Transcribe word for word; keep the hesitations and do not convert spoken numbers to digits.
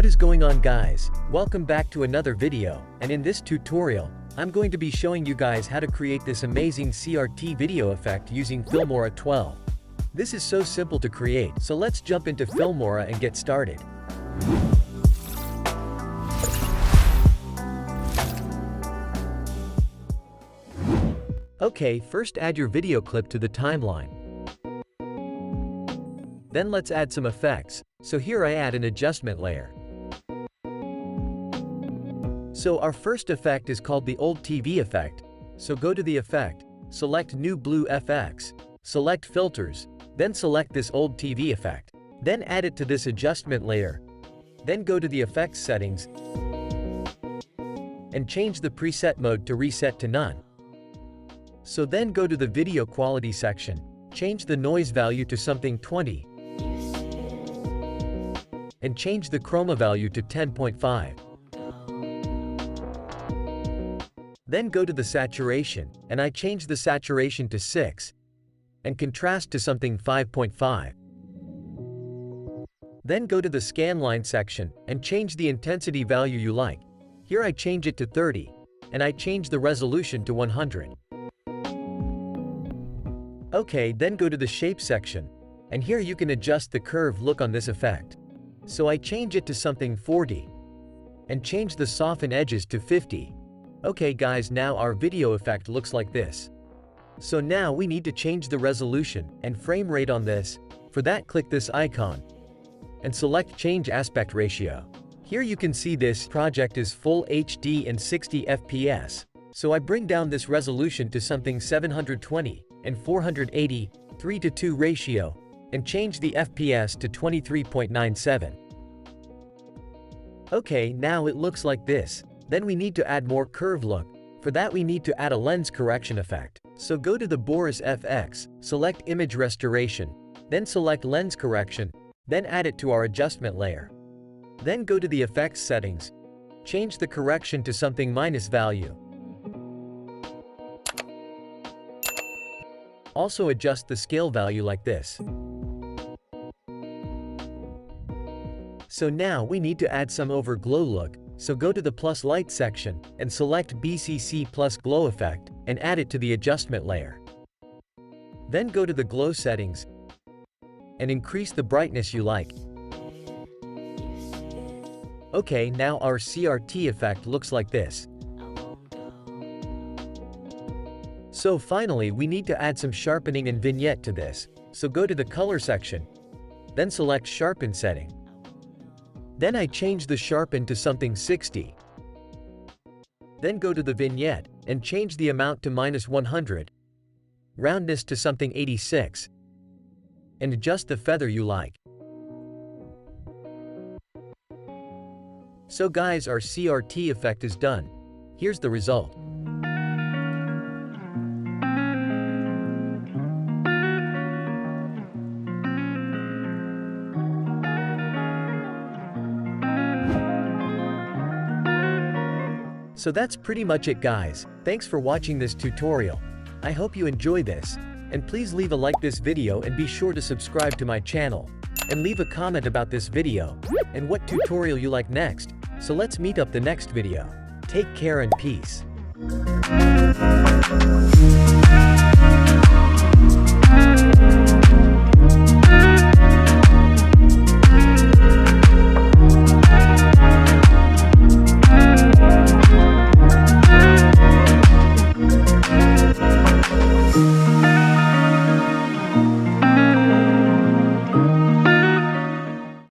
What is going on, guys? Welcome back to another video, and in this tutorial, I'm going to be showing you guys how to create this amazing C R T video effect using Filmora twelve. This is so simple to create, so let's jump into Filmora and get started. Okay, first add your video clip to the timeline. Then let's add some effects, so here I add an adjustment layer. So our first effect is called the old T V effect, so go to the effect, select new blue F X, select filters, then select this old T V effect. Then add it to this adjustment layer, then go to the effects settings, and change the preset mode to reset to none. So then go to the video quality section, change the noise value to something twenty, and change the chroma value to ten point five. Then go to the saturation, and I change the saturation to six, and contrast to something five point five. Then go to the scanline section, and change the intensity value you like. Here I change it to thirty, and I change the resolution to one hundred. Okay, then go to the shape section, and here you can adjust the curve look on this effect. So I change it to something forty, and change the soften edges to fifty. Okay guys, now our video effect looks like this. So now we need to change the resolution and frame rate on this. For that, click this icon, and select change aspect ratio. Here you can see this project is full H D and sixty F P S. So I bring down this resolution to something seven hundred twenty and four hundred eighty, three to two ratio, and change the F P S to twenty-three point nine seven. Okay, now it looks like this. Then we need to add more curve look. For that, we need to add a lens correction effect. So go to the Boris F X, select image restoration, then select lens correction, then add it to our adjustment layer. Then go to the effects settings, change the correction to something minus value. Also adjust the scale value like this. So now we need to add some overglow look, so go to the plus light section, and select B C C plus glow effect, and add it to the adjustment layer. Then go to the glow settings, and increase the brightness you like. Okay, now our C R T effect looks like this. So finally, we need to add some sharpening and vignette to this, so go to the color section, then select sharpen setting. Then I change the sharpen to something sixty. Then go to the vignette, and change the amount to minus one hundred, roundness to something eighty-six, and adjust the feather you like. So guys, our C R T effect is done. Here's the result. So that's pretty much it, guys. Thanks for watching this tutorial. I hope you enjoy this, and please leave a like this video and be sure to subscribe to my channel, and leave a comment about this video, and what tutorial you like next. So let's meet up the next video. Take care and peace.